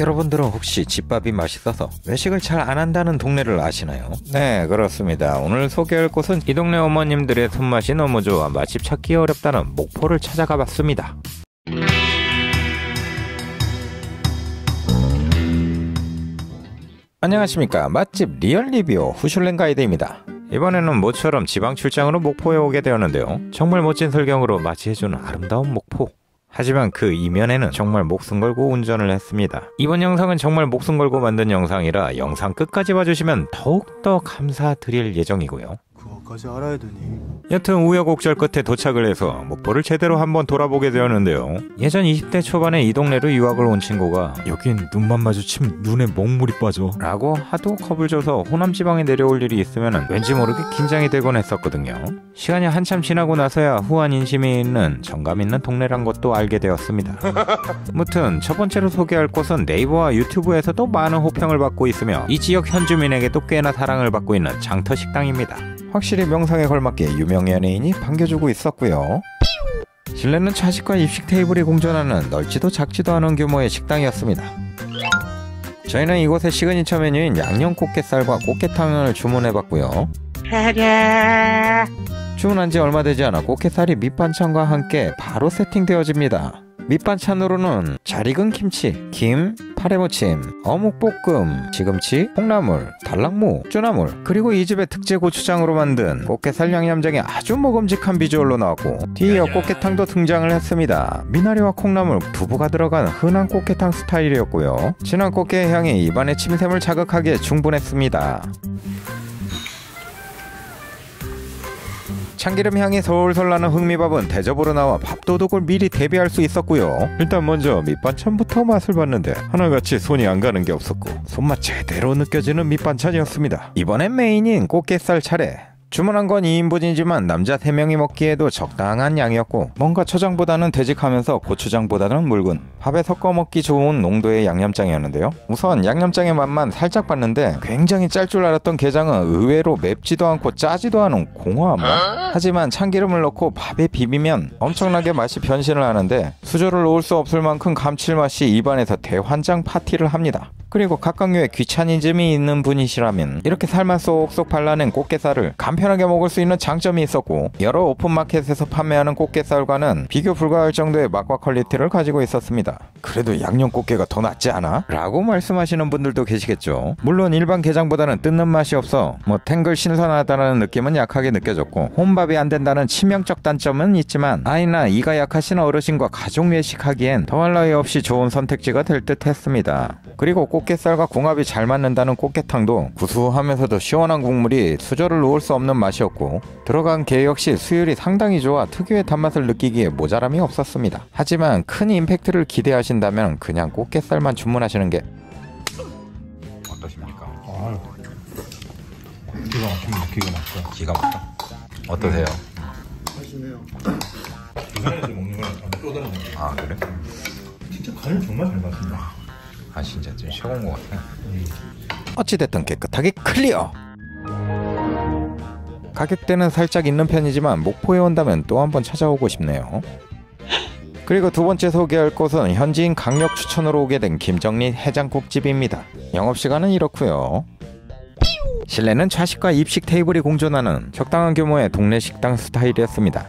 여러분들은 혹시 집밥이 맛있어서 외식을 잘 안 한다는 동네를 아시나요? 네, 그렇습니다. 오늘 소개할 곳은 이 동네 어머님들의 손맛이 너무 좋아 맛집 찾기 어렵다는 목포를 찾아가 봤습니다. 안녕하십니까, 맛집 리얼리뷰 후슐랭 가이드입니다. 이번에는 모처럼 지방 출장으로 목포에 오게 되었는데요, 정말 멋진 설경으로 맞이해주는 아름다운 목포. 하지만 그 이면에는 정말 목숨 걸고 운전을 했습니다. 이번 영상은 정말 목숨 걸고 만든 영상이라 영상 끝까지 봐주시면 더욱더 감사드릴 예정이고요. 그것까지 알아야 되니? 여튼 우여곡절 끝에 도착을 해서 목포를 제대로 한번 돌아보게 되었는데요, 예전 20대 초반에 이 동네로 유학을 온 친구가 여긴 눈만 마주치면 눈에 먹물이 빠져 라고 하도 겁을 줘서 호남지방에 내려올 일이 있으면 왠지 모르게 긴장이 되곤 했었거든요. 시간이 한참 지나고 나서야 후한 인심이 있는 정감 있는 동네란 것도 알게 되었습니다. 무튼 첫 번째로 소개할 곳은 네이버와 유튜브에서도 많은 호평을 받고 있으며 이 지역 현주민에게도 꽤나 사랑을 받고 있는 장터식당입니다. 확실히 명성에 걸맞게 유명 연예인이 반겨주고 있었고요. 실내는 좌식과 입식 테이블이 공존하는 넓지도 작지도 않은 규모의 식당이었습니다. 저희는 이곳의 시그니처 메뉴인 양념 꽃게살과 꽃게탕을 주문해봤고요. 주문한 지 얼마 되지 않아 꽃게살이 밑반찬과 함께 바로 세팅되어집니다. 밑반찬으로는 잘 익은 김치, 김, 파래무침, 어묵볶음, 시금치, 콩나물, 달랑무, 쭈나물, 그리고 이 집의 특제 고추장으로 만든 꽃게살 양념장이 아주 먹음직한 비주얼로 나왔고 뒤이어 꽃게탕도 등장을 했습니다. 미나리와 콩나물, 두부가 들어간 흔한 꽃게탕 스타일이었고요. 진한 꽃게의 향이 입안의 침샘을 자극하기에 충분했습니다. 참기름 향이 솔솔 나는 흑미밥은 대접으로 나와 밥도둑을 미리 대비할 수 있었고요. 일단 먼저 밑반찬부터 맛을 봤는데 하나같이 손이 안 가는 게 없었고 손맛 제대로 느껴지는 밑반찬이었습니다. 이번엔 메인인 꽃게살 차례. 주문한 건 2인분이지만 남자 3명이 먹기에도 적당한 양이었고 뭔가 초장보다는 되직하면서 고추장보다는 묽은 밥에 섞어 먹기 좋은 농도의 양념장이었는데요. 우선 양념장의 맛만 살짝 봤는데 굉장히 짤 줄 알았던 게장은 의외로 맵지도 않고 짜지도 않은 공허한 맛? 하지만 참기름을 넣고 밥에 비비면 엄청나게 맛이 변신을 하는데 수저를 놓을 수 없을 만큼 감칠맛이 입안에서 대환장 파티를 합니다. 그리고 각각류에 귀차니즘이 있는 분이시라면 이렇게 살만 쏙쏙 발라낸 꽃게살을 간편하게 먹을 수 있는 장점이 있었고 여러 오픈마켓에서 판매하는 꽃게살과는 비교 불가할 정도의 맛과 퀄리티를 가지고 있었습니다. 그래도 양념 꽃게가 더 낫지 않아? 라고 말씀하시는 분들도 계시겠죠. 물론 일반 게장보다는 뜯는 맛이 없어 탱글 신선하다는 느낌은 약하게 느껴졌고 혼밥이 안 된다는 치명적 단점은 있지만 아이나 이가 약하신 어르신과 가족 외식하기엔 더할 나위 없이 좋은 선택지가 될 듯 했습니다. 그리고 꽃게살과 궁합이 잘 맞는다는 꽃게탕도 구수하면서도 시원한 국물이 수저를 놓을 수 없는 맛이었고 들어간 게 역시 수율이 상당히 좋아 특유의 단맛을 느끼기에 모자람이 없었습니다. 하지만 큰 임팩트를 기대하신다면 그냥 꽃게살만 주문하시는 게 어떠십니까? 아유, 기가 막혀. 어떠세요? 맛있네요. 이번에 먹는 거랑 또 다른 느낌. 아, 그래? 진짜 간을 정말 잘 맞습니다. 아, 진짜 좀 식은 것 같아. 어찌됐든 깨끗하게 클리어! 가격대는 살짝 있는 편이지만 목포에 온다면 또 한번 찾아오고 싶네요. 그리고 두 번째 소개할 곳은 현지인 강력 추천으로 오게 된 김정리 해장국집입니다. 영업시간은 이렇고요. 실내는 좌식과 입식 테이블이 공존하는 적당한 규모의 동네 식당 스타일이었습니다.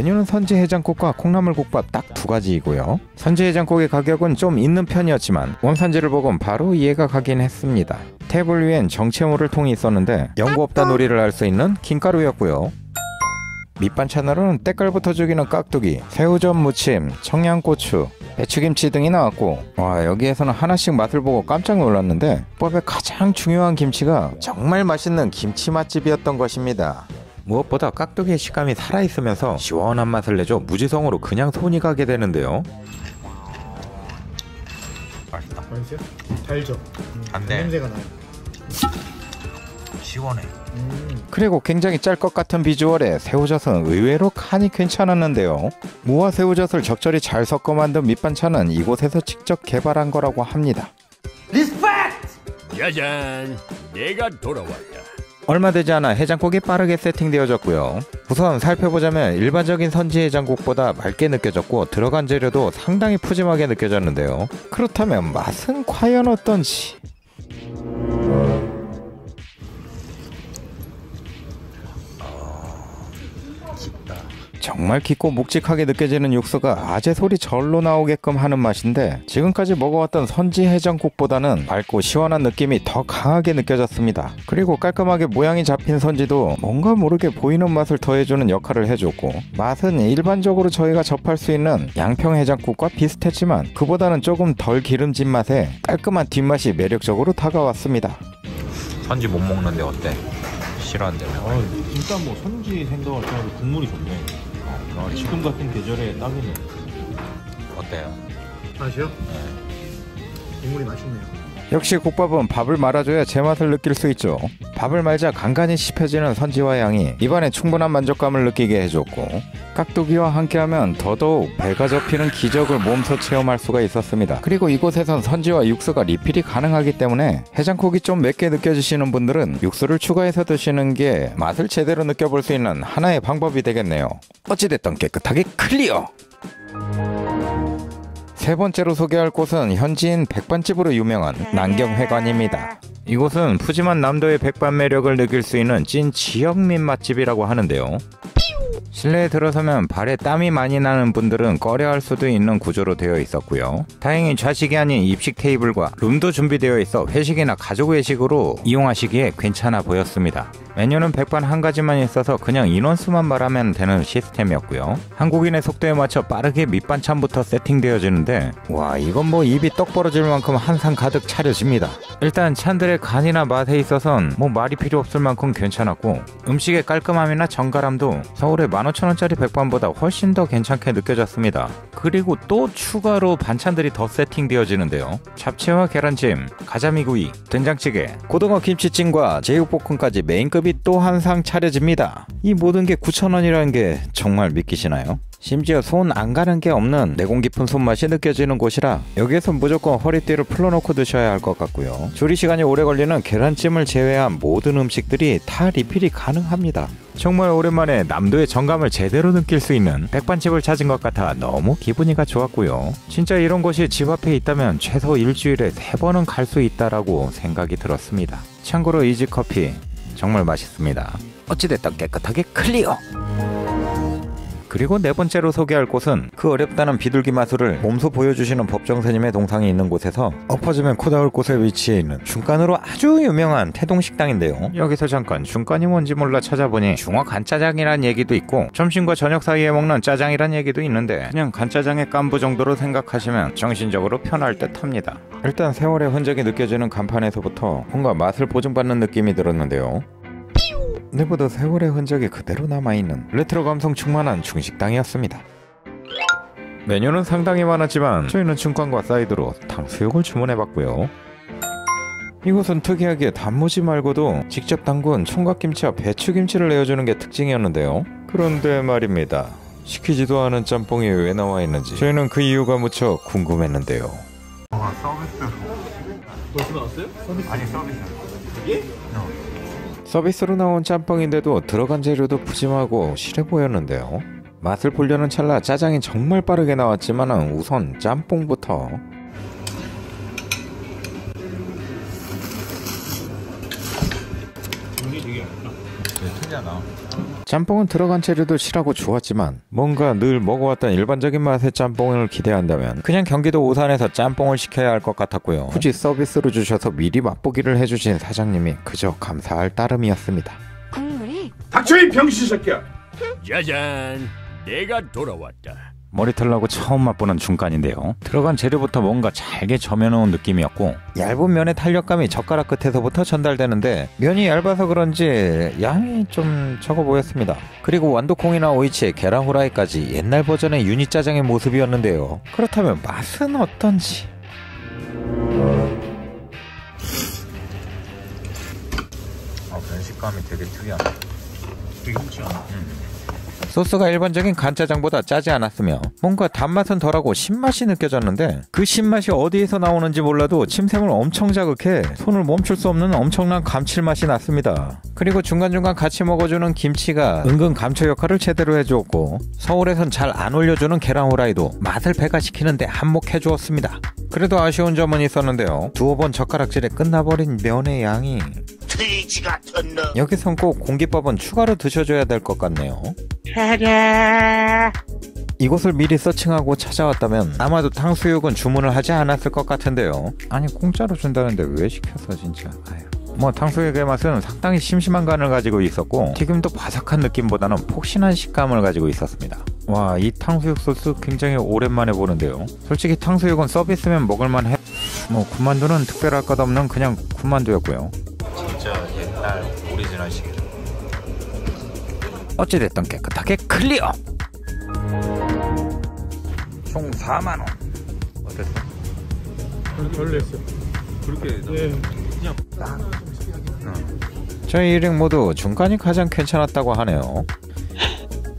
메뉴는 선지 해장국과 콩나물국밥 딱 두 가지이고요. 선지 해장국의 가격은 좀 있는 편이었지만 원산지를 보곤 바로 이해가 가긴 했습니다. 테이블 위엔 정체모를 통이 있었는데 연고 없다 놀이를 할 수 있는 김가루였고요. 밑반찬으로는 때깔부터 죽이는 깍두기, 새우젓 무침, 청양고추, 배추김치 등이 나왔고 와, 여기에서는 하나씩 맛을 보고 깜짝 놀랐는데 국밥의 가장 중요한 김치가 정말 맛있는 김치 맛집이었던 것입니다. 무엇보다 깍두기의 식감이 살아있으면서 시원한 맛을 내줘 무지성으로 그냥 손이 가게 되는데요. 맛있다. 맛있어요? 달죠? 단데 냄새가 나요. 시원해. 그리고 굉장히 짤 것 같은 비주얼에 새우젓은 의외로 간이 괜찮았는데요. 무와 새우젓을 적절히 잘 섞어 만든 밑반찬은 이곳에서 직접 개발한 거라고 합니다. 리스펙트! 짜잔! 내가 돌아왔다. 얼마 되지 않아 해장국이 빠르게 세팅되어졌고요. 우선 살펴보자면 일반적인 선지 해장국보다 맑게 느껴졌고 들어간 재료도 상당히 푸짐하게 느껴졌는데요. 그렇다면 맛은 과연 어떤지? 정말 깊고 묵직하게 느껴지는 육수가 아재 소리 절로 나오게끔 하는 맛인데 지금까지 먹어왔던 선지 해장국보다는 맑고 시원한 느낌이 더 강하게 느껴졌습니다. 그리고 깔끔하게 모양이 잡힌 선지도 뭔가 모르게 보이는 맛을 더해주는 역할을 해줬고 맛은 일반적으로 저희가 접할 수 있는 양평 해장국과 비슷했지만 그보다는 조금 덜 기름진 맛에 깔끔한 뒷맛이 매력적으로 다가왔습니다. 선지 못 먹는데 어때? 싫어한다면? 일단 뭐 선지 생각할 때 국물이 좋네. 지금 같은 계절에 딱이네요. 어때요? 맛이요? 네. 국물이 맛있네요. 역시 국밥은 밥을 말아줘야 제맛을 느낄 수 있죠. 밥을 말자 간간히 씹혀지는 선지와 향이 입안에 충분한 만족감을 느끼게 해줬고 깍두기와 함께하면 더더욱 배가 접히는 기적을 몸소 체험할 수가 있었습니다. 그리고 이곳에선 선지와 육수가 리필이 가능하기 때문에 해장국이 좀 맵게 느껴지시는 분들은 육수를 추가해서 드시는 게 맛을 제대로 느껴볼 수 있는 하나의 방법이 되겠네요. 어찌됐든 깨끗하게 클리어! 세 번째로 소개할 곳은 현지인 백반집으로 유명한 난경회관입니다. 이곳은 푸짐한 남도의 백반 매력을 느낄 수 있는 찐 지역민 맛집이라고 하는데요. 실내에 들어서면 발에 땀이 많이 나는 분들은 꺼려할 수도 있는 구조로 되어 있었고요. 다행히 좌식이 아닌 입식 테이블과 룸도 준비되어 있어 회식이나 가족 외식으로 이용하시기에 괜찮아 보였습니다. 메뉴는 백반 한 가지만 있어서 그냥 인원수만 말하면 되는 시스템이었고요. 한국인의 속도에 맞춰 빠르게 밑반찬부터 세팅되어지는데 와 이건 뭐 입이 떡 벌어질 만큼 한 상 가득 차려집니다. 일단 찬들의 간이나 맛에 있어선 뭐 말이 필요 없을 만큼 괜찮았고 음식의 깔끔함이나 정갈함도 서울의 15,000원짜리 백반보다 훨씬 더 괜찮게 느껴졌습니다. 그리고 또 추가로 반찬들이 더 세팅되어지는데요. 잡채와 계란찜, 가자미구이, 된장찌개, 고등어 김치찜과 제육볶음까지 메인급이 또 한 상 차려집니다. 이 모든 게 9,000원이라는 게 정말 믿기시나요? 심지어 손 안 가는 게 없는 내공 깊은 손맛이 느껴지는 곳이라 여기에선 무조건 허리띠를 풀어놓고 드셔야 할 것 같고요. 조리 시간이 오래 걸리는 계란찜을 제외한 모든 음식들이 다 리필이 가능합니다. 정말 오랜만에 남도의 정감을 제대로 느낄 수 있는 백반집을 찾은 것 같아 너무 기분이가 좋았고요. 진짜 이런 곳이 집 앞에 있다면 최소 일주일에 3번은 갈 수 있다라고 생각이 들었습니다. 참고로 이지커피 정말 맛있습니다. 어찌됐든 깨끗하게 클리어! 그리고 네 번째로 소개할 곳은 그 어렵다는 비둘기 마술을 몸소 보여주시는 법정스님의 동상이 있는 곳에서 엎어지면 코다울 곳에 위치해 있는 중간으로 아주 유명한 태동식당인데요. 여기서 잠깐 중간이 뭔지 몰라 찾아보니 중화 간짜장이란 얘기도 있고 점심과 저녁 사이에 먹는 짜장이란 얘기도 있는데 그냥 간짜장의 깐부 정도로 생각하시면 정신적으로 편할 듯합니다. 일단 세월의 흔적이 느껴지는 간판에서부터 뭔가 맛을 보증받는 느낌이 들었는데요. 내보다 세월의 흔적이 그대로 남아있는 레트로 감성 충만한 중식당이었습니다. 메뉴는 상당히 많았지만 저희는 중간과 사이드로 탕수육을 주문해봤고요. 이곳은 특이하게 단무지 말고도 직접 담근 총각김치와 배추김치를 내어주는 게 특징이었는데요. 그런데 말입니다. 시키지도 않은 짬뽕이 왜 나와있는지 저희는 그 이유가 무척 궁금했는데요. 서비스로 벌써 나왔어요? 서비스. 아니 서비스로 이게? 서비스로 나온 짬뽕인데도 들어간 재료도 푸짐하고 실해 보였는데요. 맛을 보려는 찰나 짜장이 정말 빠르게 나왔지만 우선 짬뽕부터. 짬뽕은 들어간 재료도 실하고 좋았지만 뭔가 늘 먹어왔던 일반적인 맛의 짬뽕을 기대한다면 그냥 경기도 오산에서 짬뽕을 시켜야 할 것 같았고요. 굳이 서비스로 주셔서 미리 맛보기를 해주신 사장님이 그저 감사할 따름이었습니다. 국물이... 닥쳐 이 병신 새끼야! 짜잔! 내가 돌아왔다. 머리털나고 처음 맛보는 중간인데요. 들어간 재료부터 뭔가 잘게 저며놓은 느낌이었고 얇은 면의 탄력감이 젓가락 끝에서부터 전달되는데 면이 얇아서 그런지 양이 좀 적어 보였습니다. 그리고 완두콩이나 오이치에 계란 후라이까지 옛날 버전의 유니짜장의 모습이었는데요. 그렇다면 맛은 어떤지? 아, 면 식감이 되게 특이하네. 되게 흠치하네. 소스가 일반적인 간짜장보다 짜지 않았으며 뭔가 단맛은 덜하고 신맛이 느껴졌는데 그 신맛이 어디에서 나오는지 몰라도 침샘을 엄청 자극해 손을 멈출 수 없는 엄청난 감칠맛이 났습니다. 그리고 중간중간 같이 먹어주는 김치가 은근 감초 역할을 제대로 해주었고 서울에선 잘 안 올려주는 계란후라이도 맛을 배가시키는데 한몫해주었습니다. 그래도 아쉬운 점은 있었는데요. 두어 번 젓가락질에 끝나버린 면의 양이 여기선 꼭 공깃밥은 추가로 드셔줘야 될 것 같네요. 이곳을 미리 서칭하고 찾아왔다면 아마도 탕수육은 주문을 하지 않았을 것 같은데요. 아니 공짜로 준다는데 왜 시켰어 진짜. 아유. 뭐 탕수육의 맛은 상당히 심심한 간을 가지고 있었고 튀김도 바삭한 느낌보다는 폭신한 식감을 가지고 있었습니다. 와, 이 탕수육 소스 굉장히 오랜만에 보는데요. 솔직히 탕수육은 서비스면 먹을만 해. 뭐 군만두는 특별할 것 없는 그냥 군만두였고요. 진짜 옛날 오리지널식이죠. 어찌됐든 깨끗하게 클리어! 총 4만원 어땠어? 별로였어요. 그렇게 그냥 딱 저희 일행 모두 중간이 가장 괜찮았다고 하네요.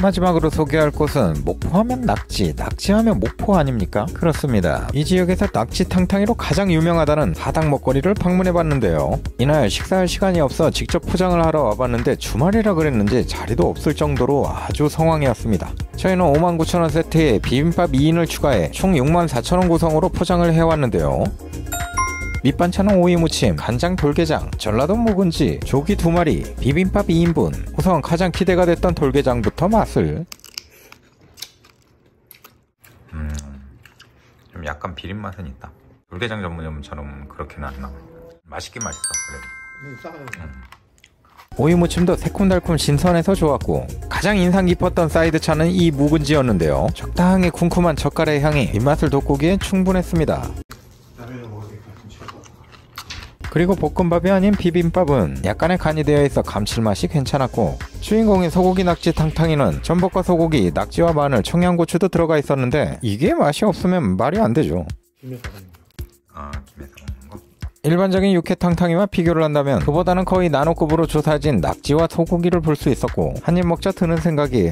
마지막으로 소개할 곳은 목포하면 낙지, 낙지하면 목포 아닙니까? 그렇습니다. 이 지역에서 낙지탕탕이로 가장 유명하다는 사당 먹거리를 방문해봤는데요. 이날 식사할 시간이 없어 직접 포장을 하러 와봤는데 주말이라 그랬는지 자리도 없을 정도로 아주 성황이었습니다. 저희는 59,000원 세트에 비빔밥 2인을 추가해 총 64,000원 구성으로 포장을 해왔는데요. 밑반찬은 오이무침, 간장 돌게장, 전라도 묵은지, 조기 2마리, 비빔밥 2인분. 우선 가장 기대가 됐던 돌게장부터 맛을. 좀 약간 비린맛은 있다. 돌게장 전문점처럼 그렇게는 안 나와. 맛있긴 맛있어 그래도. 오이무침도 새콤달콤 신선해서 좋았고 가장 인상 깊었던 사이드차는 이 묵은지였는데요. 적당히 쿰쿰한 젓갈의 향이 입맛을 돋구기에 충분했습니다. 그리고 볶음밥이 아닌 비빔밥은 약간의 간이 되어있어 감칠맛이 괜찮았고 주인공인 소고기 낙지 탕탕이는 전복과 소고기, 낙지와 마늘, 청양고추도 들어가 있었는데 이게 맛이 없으면 말이 안 되죠. 김에서 먹는 거? 일반적인 육회 탕탕이와 비교를 한다면 그보다는 거의 나노급으로 조사진 낙지와 소고기를 볼 수 있었고 한입 먹자 드는 생각이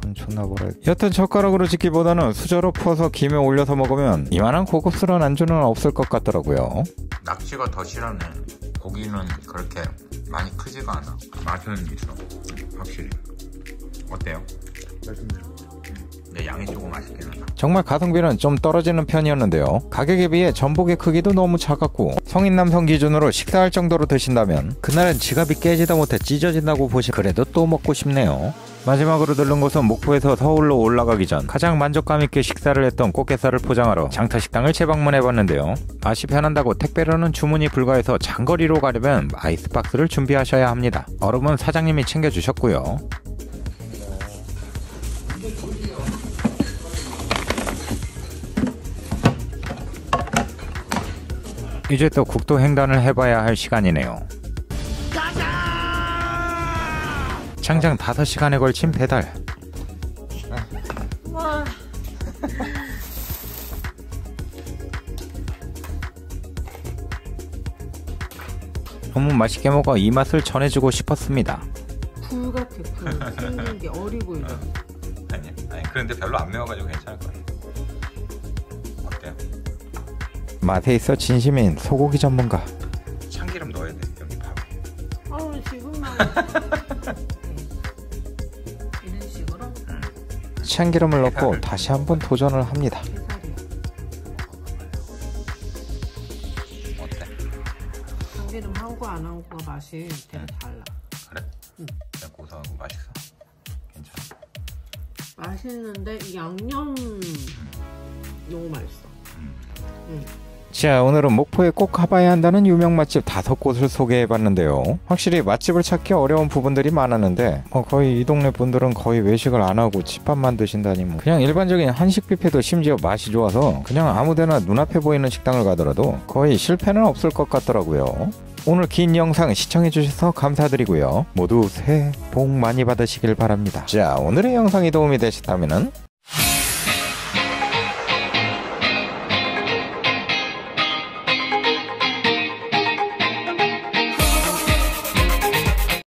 돈 존나 벌어야. 여튼 젓가락으로 집기보다는 수저로 퍼서 김에 올려서 먹으면 이만한 고급스러운 안주는 없을 것 같더라고요. 낙지가 더 싫어하네. 고기는 그렇게 많이 크지가 않아. 맛은 있어 확실히. 어때요? 맛있네요. 근데 양이 조금 아쉽긴 하다. 정말 가성비는 좀 떨어지는 편이었는데요. 가격에 비해 전복의 크기도 너무 작았고 성인 남성 기준으로 식사할 정도로 드신다면 그날은 지갑이 깨지다 못해 찢어진다고 보시. 그래도 또 먹고 싶네요. 마지막으로 들른 곳은 목포에서 서울로 올라가기 전 가장 만족감 있게 식사를 했던 꽃게살을 포장하러 장타식당을 재방문해봤는데요. 맛이 편한다고 택배로는 주문이 불가해서 장거리로 가려면 아이스박스를 준비하셔야 합니다. 얼음은 사장님이 챙겨주셨고요. 이제 또 국도 횡단을 해봐야 할 시간이네요. 장장 5시간에 걸친 배달. 너무 맛있게 먹어 이 맛을 전해주고 싶었습니다. 불 같아, 불. 생긴 게 어리고 이래. 아니 그런데 별로 안 매워가지고 괜찮을 것 같아. 어때요? 맛에 있어 진심인 소고기 전문가. 참기름 넣어야 돼 여기 밥에. 아우 지금만. 참기름을 넣고 다시 한번 도전을 합니다. 어때? 참기름 하고 안 하고가 맛이 되게 달라. 그래? 그냥 고소하고 맛있어. 괜찮아. 맛있는데 양념 너무 맛있어. 자, 오늘은 목포에 꼭 가봐야 한다는 유명 맛집 5곳을 소개해봤는데요. 확실히 맛집을 찾기 어려운 부분들이 많았는데 거의 이 동네 분들은 거의 외식을 안 하고 집밥만 드신다니 뭐. 그냥 일반적인 한식 뷔페도 심지어 맛이 좋아서 그냥 아무데나 눈앞에 보이는 식당을 가더라도 거의 실패는 없을 것 같더라고요. 오늘 긴 영상 시청해주셔서 감사드리고요. 모두 새해 복 많이 받으시길 바랍니다. 자, 오늘의 영상이 도움이 되셨다면은